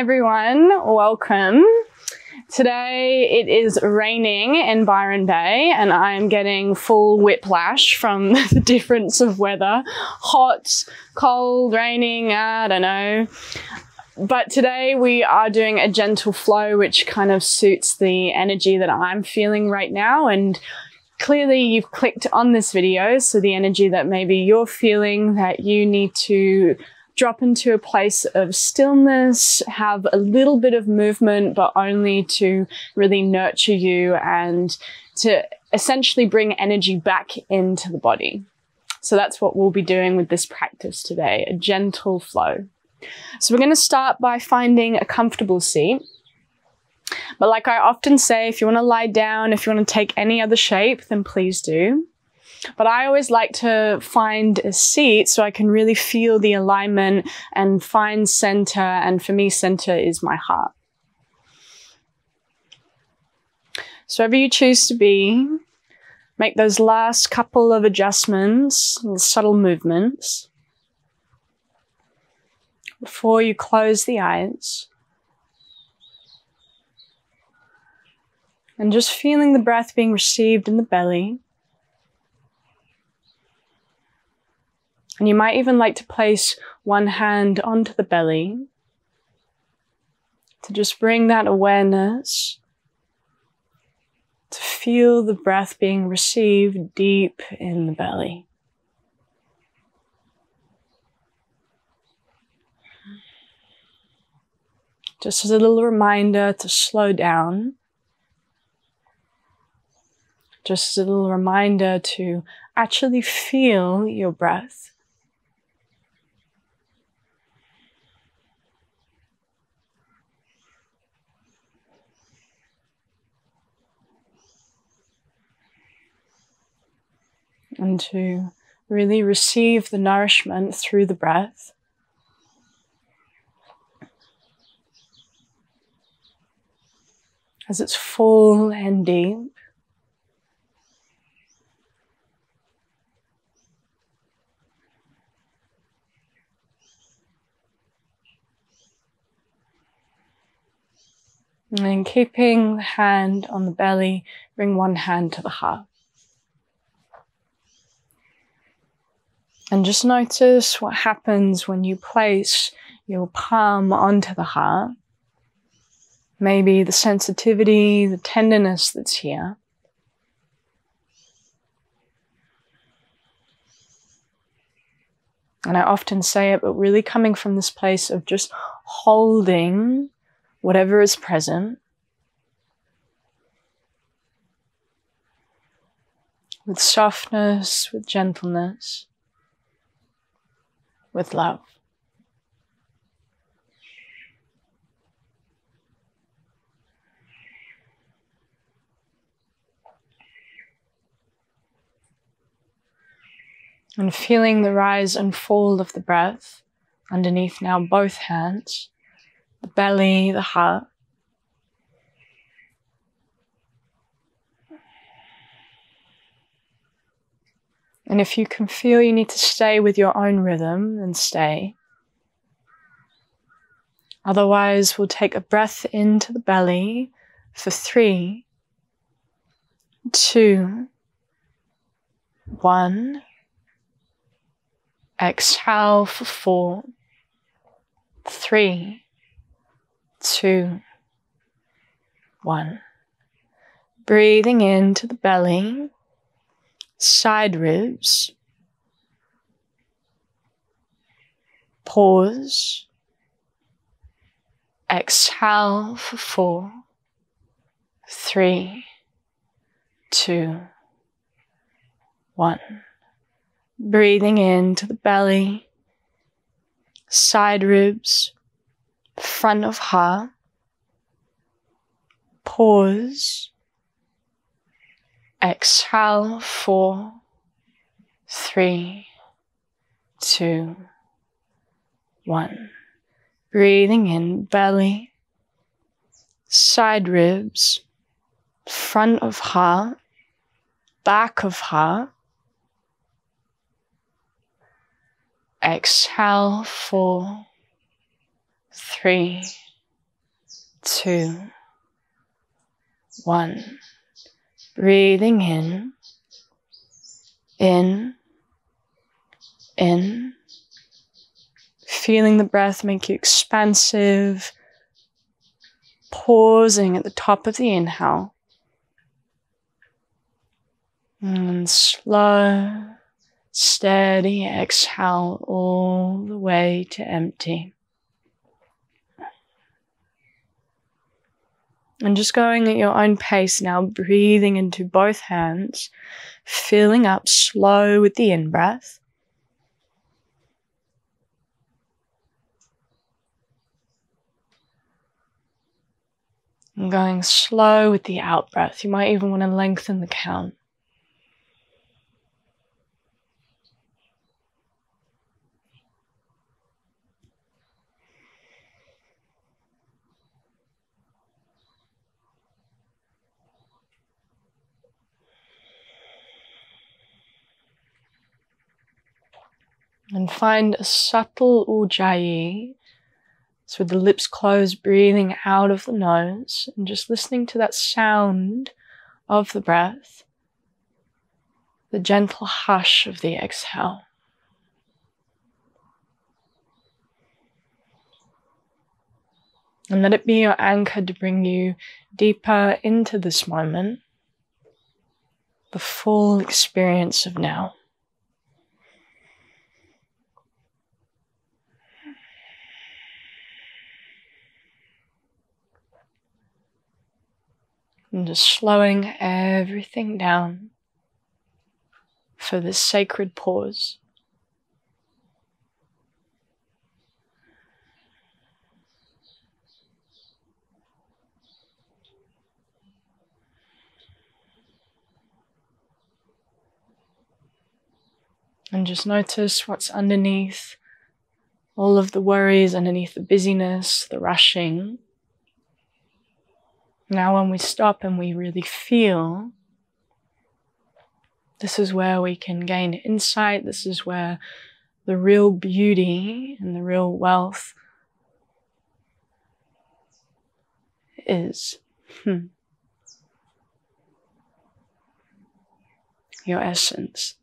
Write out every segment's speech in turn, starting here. everyone, welcome. Today it is raining in Byron Bay and I'm getting full whiplash from the difference of weather. Hot, cold, raining, I don't know. But today we are doing a gentle flow which kind of suits the energy that I'm feeling right now, and clearly you've clicked on this video, so the energy that maybe you're feeling that you need to drop into a place of stillness, have a little bit of movement, but only to really nurture you and to essentially bring energy back into the body. So that's what we'll be doing with this practice today, a gentle flow. So we're going to start by finding a comfortable seat. But like I often say, if you want to lie down, if you want to take any other shape, then please do. But I always like to find a seat so I can really feel the alignment and find center. And for me, center is my heart. So wherever you choose to be, make those last couple of adjustments, subtle movements, before you close the eyes. And just feeling the breath being received in the belly. And you might even like to place one hand onto the belly to just bring that awareness to feel the breath being received deep in the belly. Just as a little reminder to slow down. Just as a little reminder to actually feel your breath. And to really receive the nourishment through the breath. As it's full and deep. And then keeping the hand on the belly, bring one hand to the heart. And just notice what happens when you place your palm onto the heart. Maybe the sensitivity, the tenderness that's here. And I often say it, but really coming from this place of just holding whatever is present with softness, with gentleness, with love. And feeling the rise and fall of the breath underneath now both hands, the belly, the heart. And if you can feel you need to stay with your own rhythm, then stay. Otherwise, we'll take a breath into the belly for 3, 2, 1. Exhale for 4, 3, 2, 1. Breathing into the belly. Side ribs, pause, exhale for 4, 3, 2, 1. Breathing into the belly, side ribs, front of heart, pause. Exhale, 4, 3, 2, 1. Breathing in, belly, side ribs, front of heart, back of heart. Exhale, 4, 3, 2, 1. Breathing in. Feeling the breath make you expansive. Pausing at the top of the inhale. And slow, steady exhale all the way to empty. And just going at your own pace now, breathing into both hands, filling up slow with the in-breath. And going slow with the out-breath. You might even want to lengthen the count. And find a subtle ujjayi. So with the lips closed, breathing out of the nose and just listening to that sound of the breath, the gentle hush of the exhale. And let it be your anchor to bring you deeper into this moment, the full experience of now. And just slowing everything down for this sacred pause. And just notice what's underneath all of the worries, underneath the busyness, the rushing. Now when we stop and we really feel, this is where we can gain insight. This is where the real beauty and the real wealth is. Your essence.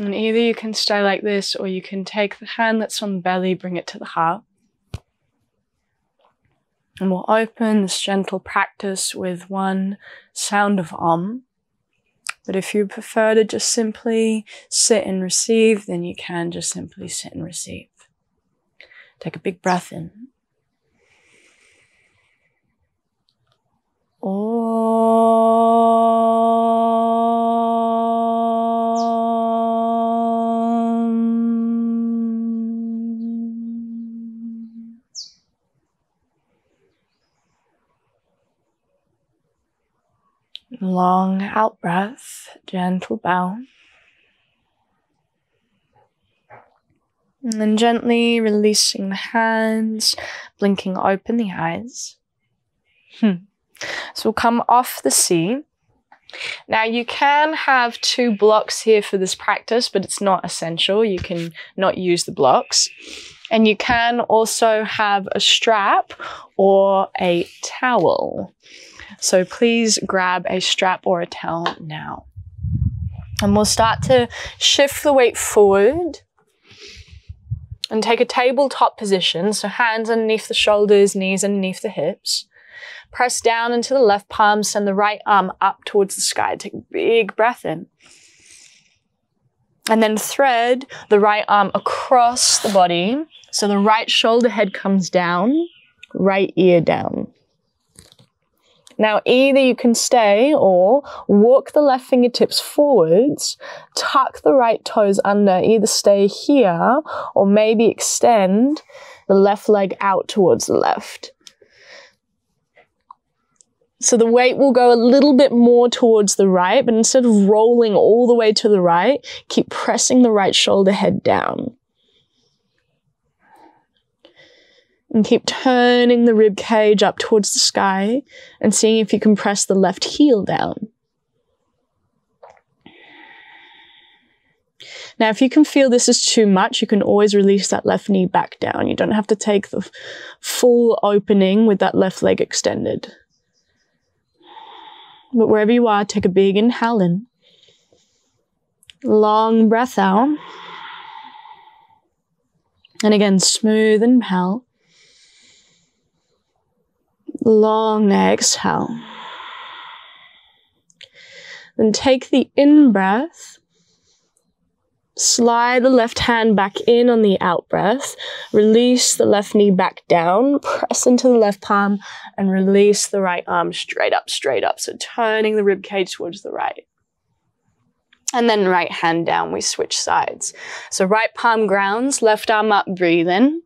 And either you can stay like this, or you can take the hand that's on the belly, bring it to the heart. And we'll open this gentle practice with one sound of Om. But if you prefer to just simply sit and receive, then you can just simply sit and receive. Take a big breath in. Long out breath, gentle bow. And then gently releasing the hands, blinking open the eyes. So we'll come off the seat. Now you can have 2 blocks here for this practice, but it's not essential. You can not use the blocks. And you can also have a strap or a towel. So please grab a strap or a towel now. And we'll start to shift the weight forward and take a tabletop position. So hands underneath the shoulders, knees underneath the hips. Press down into the left palm, send the right arm up towards the sky. Take a big breath in. And then thread the right arm across the body. So the right shoulder head comes down, right ear down. Now, either you can stay or walk the left fingertips forwards, tuck the right toes under, either stay here or maybe extend the left leg out towards the left. So the weight will go a little bit more towards the right, but instead of rolling all the way to the right, keep pressing the right shoulder head down. and keep turning the rib cage up towards the sky and seeing if you can press the left heel down. Now, if you can feel this is too much, you can always release that left knee back down. You don't have to take the full opening with that left leg extended. But wherever you are, take a big inhale in. Long breath out. And again, smooth inhale. Long exhale. Then take the in-breath. Slide the left hand back in on the out-breath. Release the left knee back down. Press into the left palm and release the right arm straight up, straight up. So turning the rib cage towards the right. And then right hand down, we switch sides. So right palm grounds, left arm up, breathe in.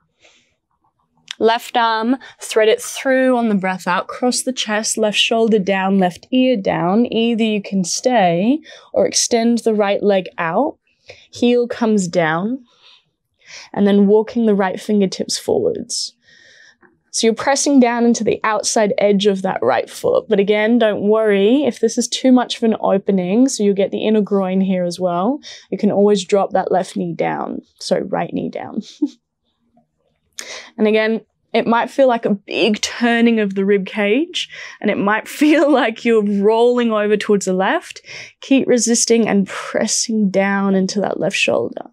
Left arm, thread it through on the breath out, cross the chest, left shoulder down, left ear down. Either you can stay or extend the right leg out. Heel comes down, and then walking the right fingertips forwards. So you're pressing down into the outside edge of that right foot. But again, don't worry if this is too much of an opening, so you'll get the inner groin here as well. You can always drop that left knee down, so right knee down. And again, it might feel like a big turning of the rib cage, and it might feel like you're rolling over towards the left. Keep resisting and pressing down into that left shoulder.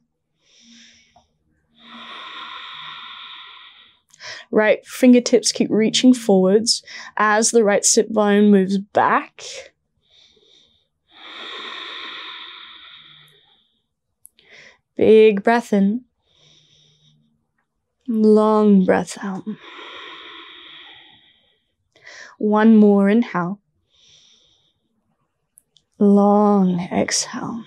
Right fingertips keep reaching forwards as the right sit bone moves back. Big breath in. Long breath out. One more inhale. Long exhale.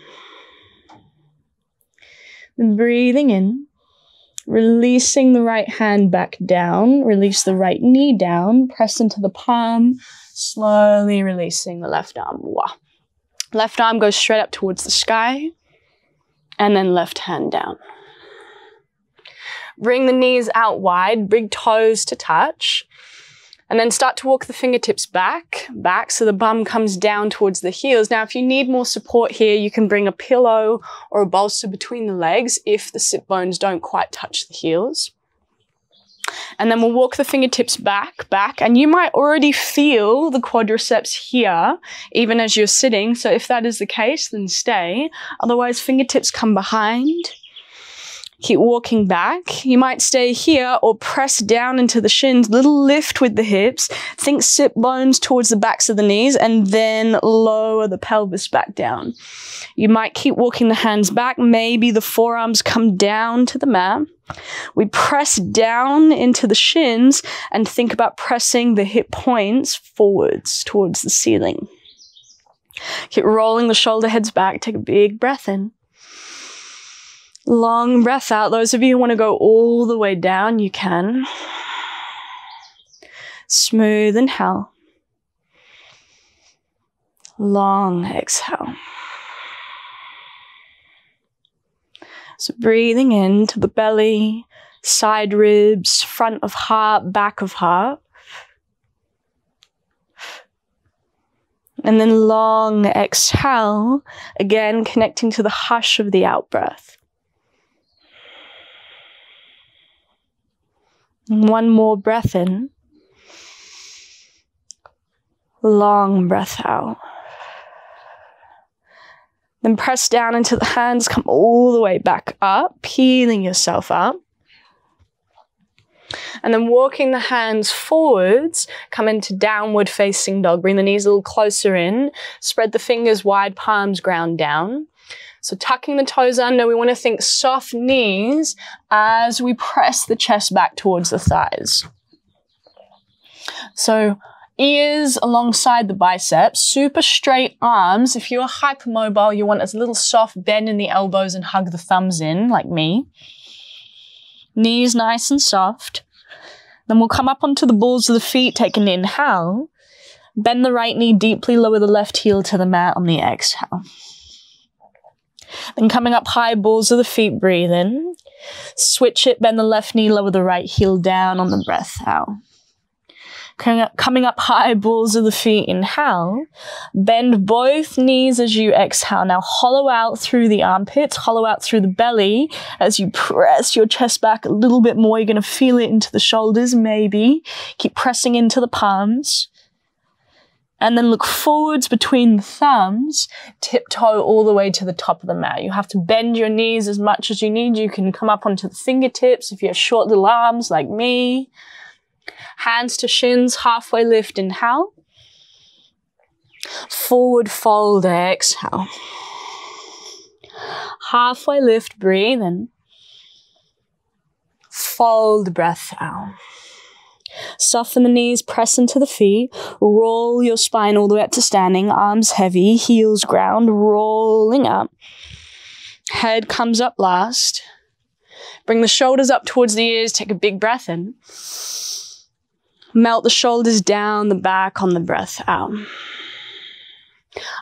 Then breathing in. Releasing the right hand back down, release the right knee down, press into the palm, slowly releasing the left arm. Wow. Left arm goes straight up towards the sky, and then left hand down. Bring the knees out wide, big toes to touch, and then start to walk the fingertips back, so the bum comes down towards the heels. Now, if you need more support here, you can bring a pillow or a bolster between the legs if the sit bones don't quite touch the heels. And then we'll walk the fingertips back, and you might already feel the quadriceps here, even as you're sitting. So if that is the case, then stay. Otherwise, fingertips come behind. Keep walking back. You might stay here or press down into the shins, little lift with the hips. Think sit bones towards the backs of the knees and then lower the pelvis back down. You might keep walking the hands back. Maybe the forearms come down to the mat. We press down into the shins and think about pressing the hip points forwards towards the ceiling. Keep rolling the shoulder heads back. Take a big breath in. Long breath out. Those of you who want to go all the way down, you can. Smooth inhale. Long exhale. So breathing in to the belly, side ribs, front of heart, back of heart. And then long exhale, again connecting to the hush of the out breath. One more breath in. Long breath out. Then press down into the hands, come all the way back up, peeling yourself up. And then walking the hands forwards, come into downward facing dog. Bring the knees a little closer in. Spread the fingers wide, palms ground down. So tucking the toes under, we want to think soft knees as we press the chest back towards the thighs. So ears alongside the biceps, super straight arms. If you are hypermobile, you want a little soft bend in the elbows and hug the thumbs in, like me. Knees nice and soft. Then we'll come up onto the balls of the feet, take an inhale. Bend the right knee deeply, lower the left heel to the mat on the exhale. Then coming up high, balls of the feet, breathe in. Switch it, bend the left knee, lower the right heel down on the breath out. Coming up high, balls of the feet, inhale. Bend both knees as you exhale. Now hollow out through the armpits, hollow out through the belly. As you press your chest back a little bit more, you're going to feel it into the shoulders, maybe. Keep pressing into the palms. And then look forwards between the thumbs, tiptoe all the way to the top of the mat. You have to bend your knees as much as you need. You can come up onto the fingertips if you have short little arms like me. Hands to shins, halfway lift, inhale. Forward fold, exhale. Halfway lift, breathe in. Fold, breath out. Soften the knees, press into the feet, roll your spine all the way up to standing, arms heavy, heels ground, rolling up. Head comes up last. Bring the shoulders up towards the ears, take a big breath in. Melt the shoulders down the back on the breath out.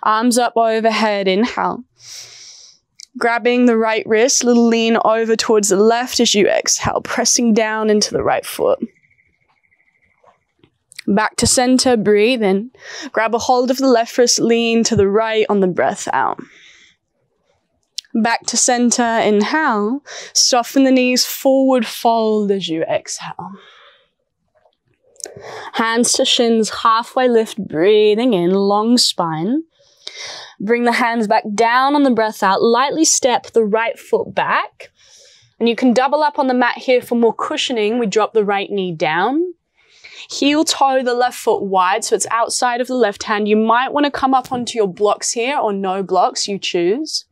Arms up overhead, inhale. Grabbing the right wrist, little lean over towards the left as you exhale, pressing down into the right foot. Back to center, breathe in. Grab a hold of the left wrist, lean to the right on the breath out. Back to center, inhale. Soften the knees, forward fold as you exhale. Hands to shins, halfway lift, breathing in, long spine. Bring the hands back down on the breath out, lightly step the right foot back. And you can double up on the mat here for more cushioning. We drop the right knee down. Heel toe the left foot wide, so it's outside of the left hand. You might want to come up onto your blocks here, or no blocks, you choose.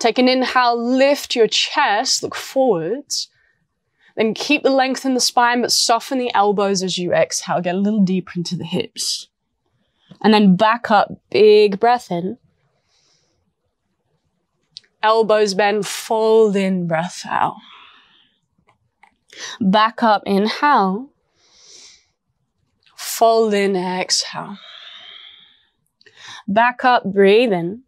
Take an inhale, lift your chest, look forwards. Then keep the length in the spine, but soften the elbows as you exhale. Get a little deeper into the hips. And then back up, big breath in. Elbows bend, fold in, breath out. Back up, inhale. Fold in, exhale. Back up, breathe in.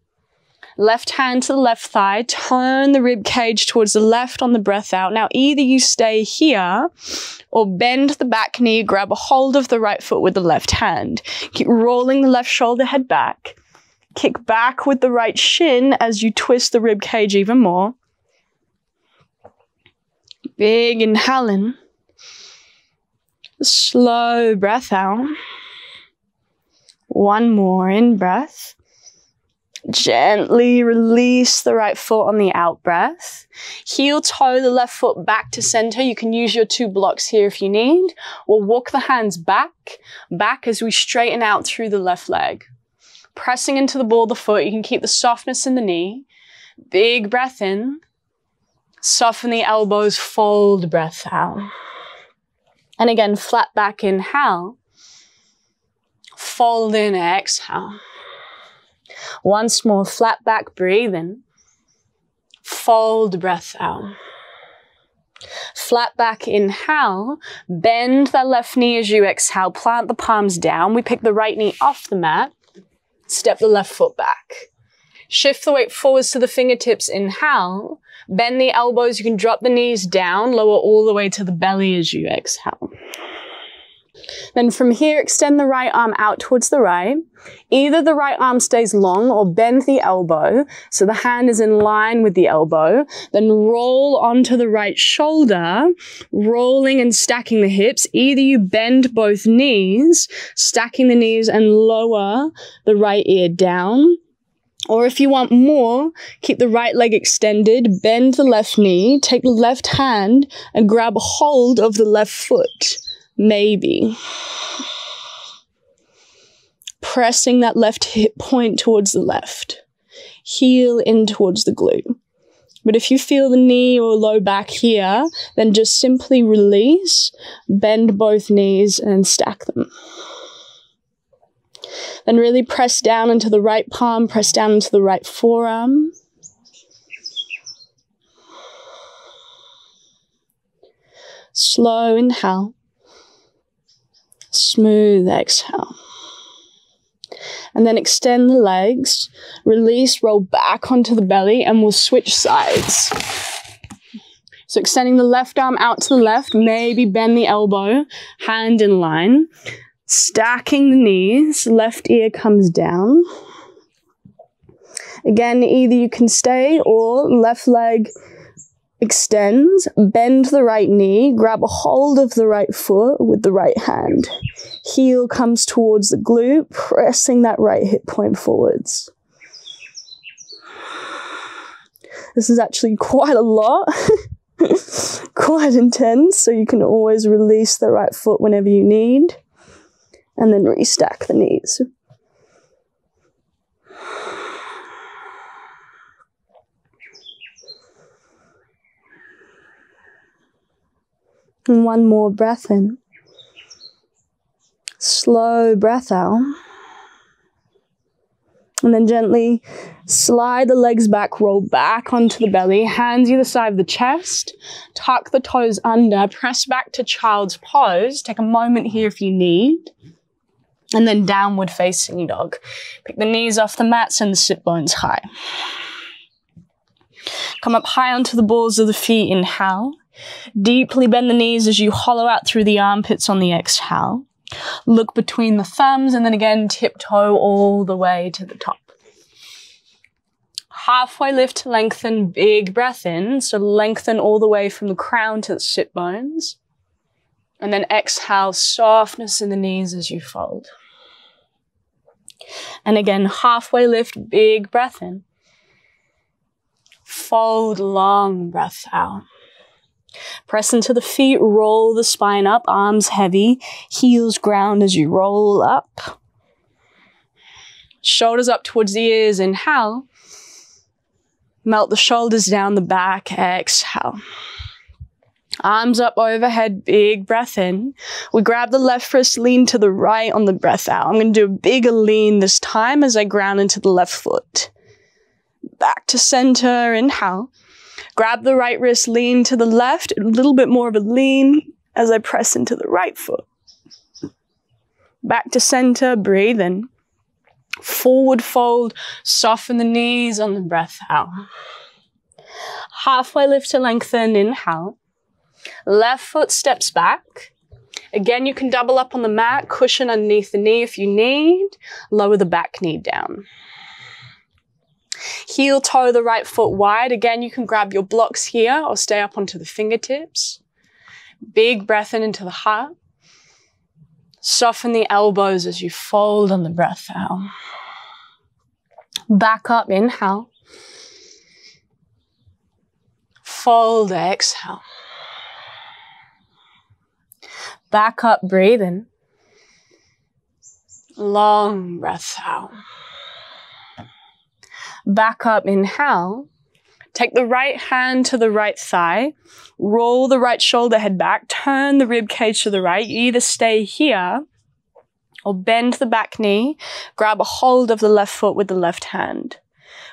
Left hand to the left thigh, turn the rib cage towards the left on the breath out. Now either you stay here or bend the back knee, grab a hold of the right foot with the left hand. Keep rolling the left shoulder head back. Kick back with the right shin as you twist the rib cage even more. Big inhale in. Slow breath out. One more in breath. Gently release the right foot on the out breath. Heel toe the left foot back to center. You can use your two blocks here if you need. We'll walk the hands back as we straighten out through the left leg. Pressing into the ball of the foot, you can keep the softness in the knee. Big breath in. Soften the elbows, fold breath out. And again, flat back, inhale. Fold in, exhale. Once more, flat back, breathe in. Fold, breath out. Flat back, inhale. Bend that left knee as you exhale. Plant the palms down. We pick the right knee off the mat. Step the left foot back. Shift the weight forwards to the fingertips, inhale. Bend the elbows. You can drop the knees down. Lower all the way to the belly as you exhale. Then from here, extend the right arm out towards the right. Either the right arm stays long or bend the elbow, so the hand is in line with the elbow. Then roll onto the right shoulder, rolling and stacking the hips. Either you bend both knees, stacking the knees and lower the right ear down. Or if you want more, keep the right leg extended, bend the left knee, take the left hand and grab hold of the left foot. Maybe. Pressing that left hip point towards the left. Heel in towards the glute. But if you feel the knee or low back here, then just simply release, bend both knees and stack them. Then really press down into the right palm, press down into the right forearm. Slow inhale. Smooth exhale. And then extend the legs, release, roll back onto the belly, and we'll switch sides. So extending the left arm out to the left, maybe bend the elbow, hand in line. Stacking the knees, left ear comes down. Again, either you can stay or left leg extends, bend the right knee, grab a hold of the right foot with the right hand. Heel comes towards the glute, pressing that right hip point forwards. This is actually quite a lot, quite intense, so you can always release the right foot whenever you need, and then restack the knees. And one more breath in. Slow breath out. And then gently slide the legs back, roll back onto the belly, hands either side of the chest, tuck the toes under, press back to child's pose. Take a moment here if you need. And then downward facing dog. Pick the knees off the mat, send the sit bones high. Come up high onto the balls of the feet, inhale. Deeply bend the knees as you hollow out through the armpits on the exhale. Look between the thumbs and then again tiptoe all the way to the top. Halfway lift to lengthen, big breath in. So lengthen all the way from the crown to the sit bones. And then exhale, softness in the knees as you fold. And again, halfway lift, big breath in. Fold, long breath out. Press into the feet, roll the spine up, arms heavy, heels ground as you roll up. Shoulders up towards the ears, inhale. Melt the shoulders down the back, exhale. Arms up overhead, big breath in. We grab the left wrist, lean to the right on the breath out. I'm going to do a bigger lean this time as I ground into the left foot. Back to center, inhale. Grab the right wrist, lean to the left, a little bit more of a lean as I press into the right foot. Back to center, breathe in. Forward fold, soften the knees on the breath out. Halfway lift to lengthen, inhale. Left foot steps back. Again, you can double up on the mat, cushion underneath the knee if you need. Lower the back knee down. Heel toe the right foot wide. Again, you can grab your blocks here or stay up onto the fingertips. Big breath in into the heart. Soften the elbows as you fold on the breath out. Back up, inhale. Fold, exhale. Back up, breathe in. Long breath out. Back up, inhale. Take the right hand to the right thigh. Roll the right shoulder head back. Turn the rib cage to the right. You either stay here or bend the back knee. Grab a hold of the left foot with the left hand.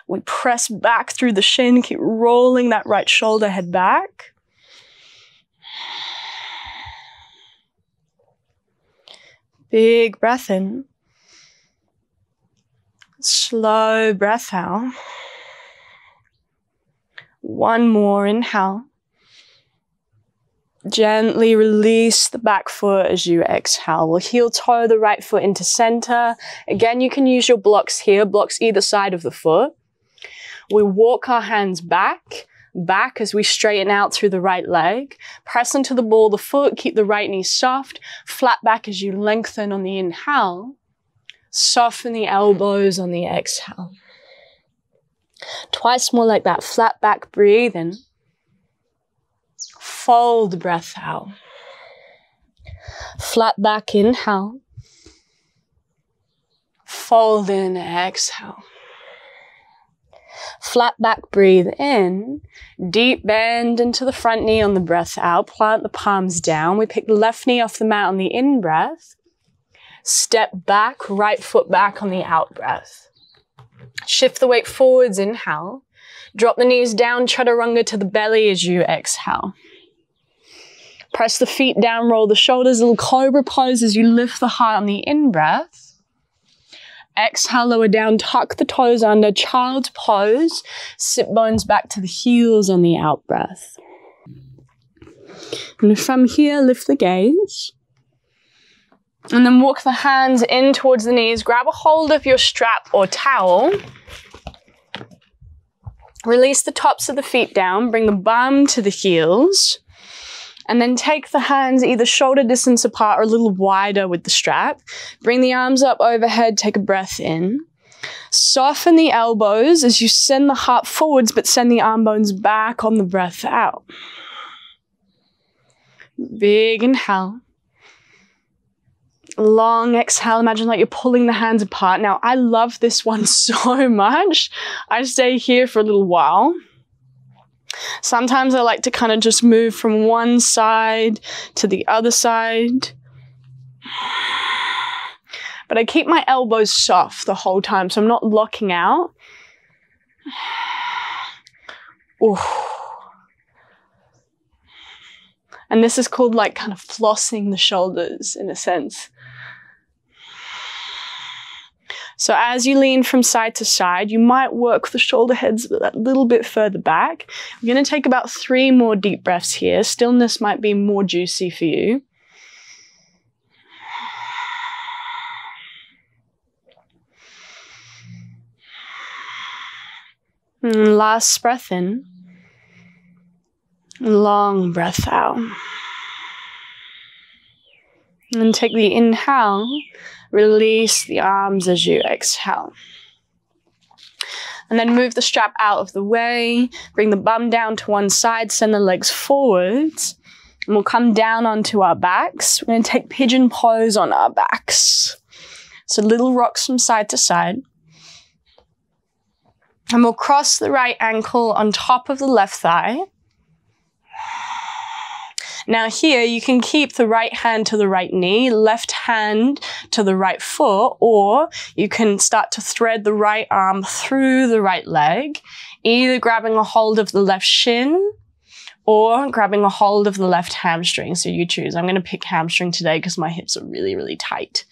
We press back through the shin. Keep rolling that right shoulder head back. Big breath in. Slow breath out. One more, inhale. Gently release the back foot as you exhale. We'll heel toe the right foot into center. Again, you can use your blocks here, blocks either side of the foot. We walk our hands back as we straighten out through the right leg. Press into the ball of the foot, keep the right knee soft, flat back as you lengthen on the inhale. Soften the elbows on the exhale. Twice more like that. Flat back, breathe in. Fold the breath out. Flat back, inhale. Fold in, exhale. Flat back, breathe in. Deep bend into the front knee on the breath out. Plant the palms down. We pick the left knee off the mat on the in-breath. Step back, right foot back on the out breath. Shift the weight forwards, inhale. Drop the knees down, chaturanga to the belly as you exhale. Press the feet down, roll the shoulders, little cobra pose as you lift the heart on the in breath. Exhale, lower down, tuck the toes under, child's pose. Sit bones back to the heels on the out breath. And from here, lift the gaze. And then walk the hands in towards the knees. Grab a hold of your strap or towel. Release the tops of the feet down. Bring the bum to the heels. And then take the hands either shoulder distance apart or a little wider with the strap. Bring the arms up overhead. Take a breath in. Soften the elbows as you send the heart forwards, but send the arm bones back on the breath out. Big inhale. Long exhale. Imagine like you're pulling the hands apart. Now, I love this one so much. I stay here for a little while. Sometimes I like to kind of just move from one side to the other side. But I keep my elbows soft the whole time, so I'm not locking out. Ooh. And this is called like kind of flossing the shoulders in a sense. So as you lean from side to side, you might work the shoulder heads a little bit further back. I'm going to take about 3 more deep breaths here. Stillness might be more juicy for you. And last breath in. Long breath out. And take the inhale. Release the arms as you exhale. And then move the strap out of the way. Bring the bum down to one side. Send the legs forwards. And we'll come down onto our backs. We're going to take pigeon pose on our backs. So little rocks from side to side. And we'll cross the right ankle on top of the left thigh. Now here, you can keep the right hand to the right knee, left hand to the right foot, or you can start to thread the right arm through the right leg, either grabbing a hold of the left shin or grabbing a hold of the left hamstring. So you choose. I'm going to pick hamstring today because my hips are really, really tight.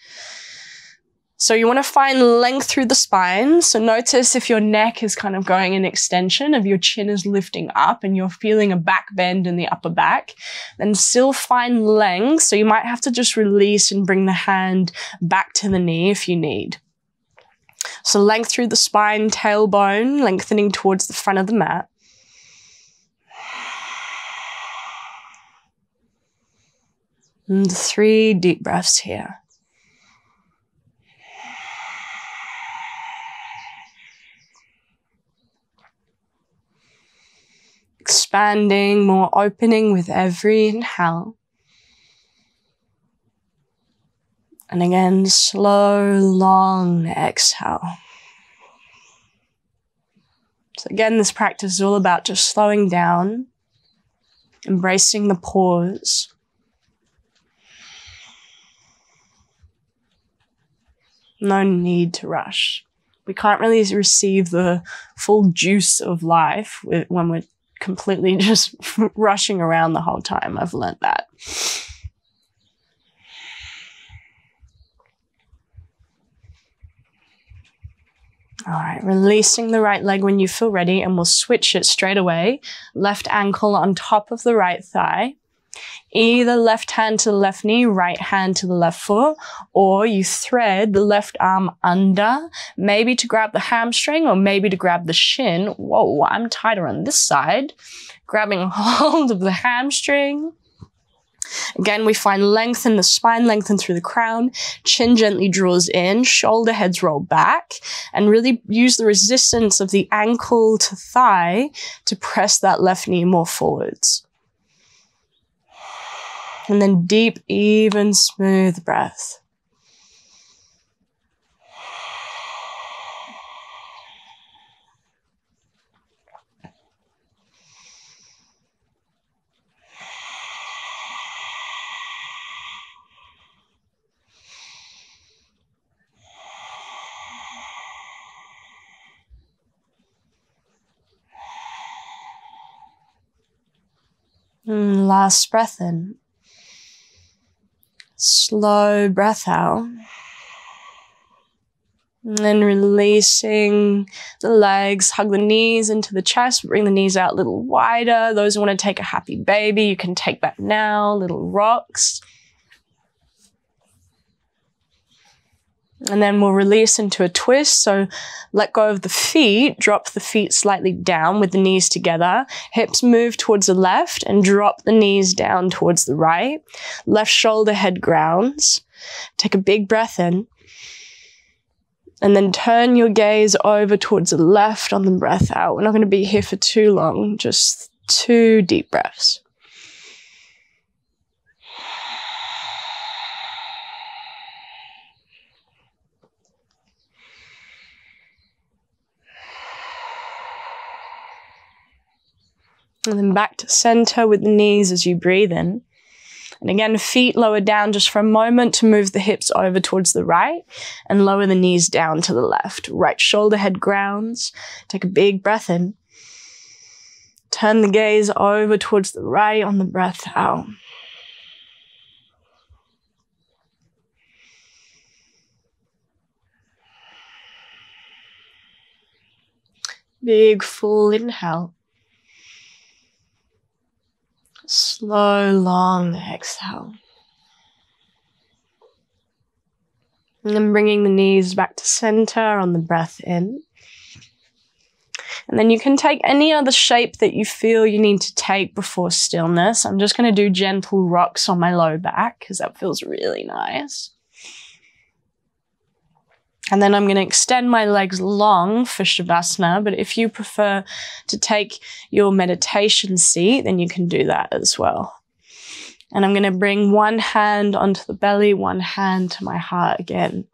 So you want to find length through the spine. So notice if your neck is kind of going in extension, if your chin is lifting up and you're feeling a back bend in the upper back, then still find length. So you might have to just release and bring the hand back to the knee if you need. So length through the spine, tailbone, lengthening towards the front of the mat. And 3 deep breaths here. Expanding, more opening with every inhale. And again, slow, long exhale. So again, this practice is all about just slowing down, embracing the pause. No need to rush. We can't really receive the full juice of life when we're completely just rushing around the whole time. I've learned that. All right, releasing the right leg when you feel ready, and we'll switch it straight away. Left ankle on top of the right thigh. Either left hand to the left knee, right hand to the left foot, or you thread the left arm under, maybe to grab the hamstring or maybe to grab the shin. Whoa, I'm tighter on this side. Grabbing hold of the hamstring. Again, we find length in the spine, lengthen through the crown. Chin gently draws in, shoulder heads roll back, and really use the resistance of the ankle to thigh to press that left knee more forwards. And then deep, even, smooth breath. And last breath in. Slow breath out. And then releasing the legs, hug the knees into the chest, bring the knees out a little wider. Those who want to take a happy baby, you can take that now, little rocks. And then we'll release into a twist. So let go of the feet, drop the feet slightly down with the knees together. Hips move towards the left and drop the knees down towards the right. Left shoulder head grounds. Take a big breath in. And then turn your gaze over towards the left on the breath out. We're not going to be here for too long, just 2 deep breaths. And then back to center with the knees as you breathe in. And again, feet lower down just for a moment to move the hips over towards the right and lower the knees down to the left. Right shoulder head grounds. Take a big breath in. Turn the gaze over towards the right on the breath out. Big full inhale. Slow, long exhale. And then bringing the knees back to center on the breath in. And then you can take any other shape that you feel you need to take before stillness. I'm just going to do gentle rocks on my low back because that feels really nice. And then I'm going to extend my legs long for Shavasana, but if you prefer to take your meditation seat, then you can do that as well. And I'm going to bring one hand onto the belly, one hand to my heart again.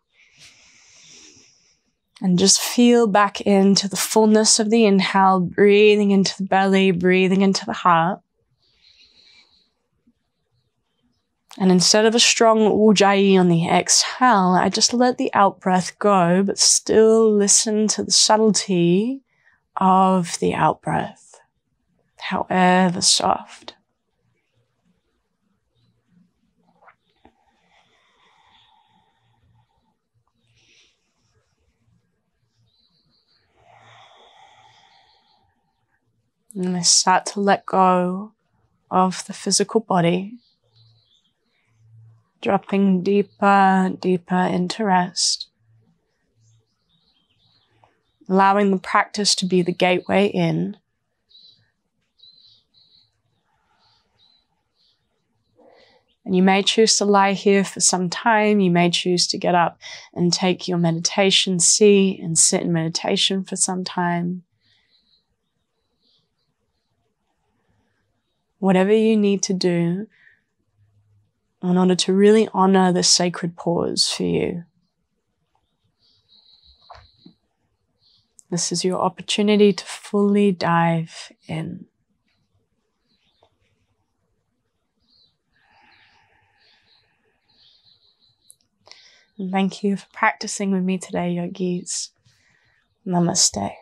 And just feel back into the fullness of the inhale, breathing into the belly, breathing into the heart. And instead of a strong ujjayi on the exhale, I just let the out-breath go, but still listen to the subtlety of the out-breath, however soft. And I start to let go of the physical body. Dropping deeper, deeper into rest. Allowing the practice to be the gateway in. And you may choose to lie here for some time. You may choose to get up and take your meditation seat and sit in meditation for some time. Whatever you need to do in order to really honor this sacred pause for you. This is your opportunity to fully dive in. And thank you for practicing with me today, yogis. Namaste.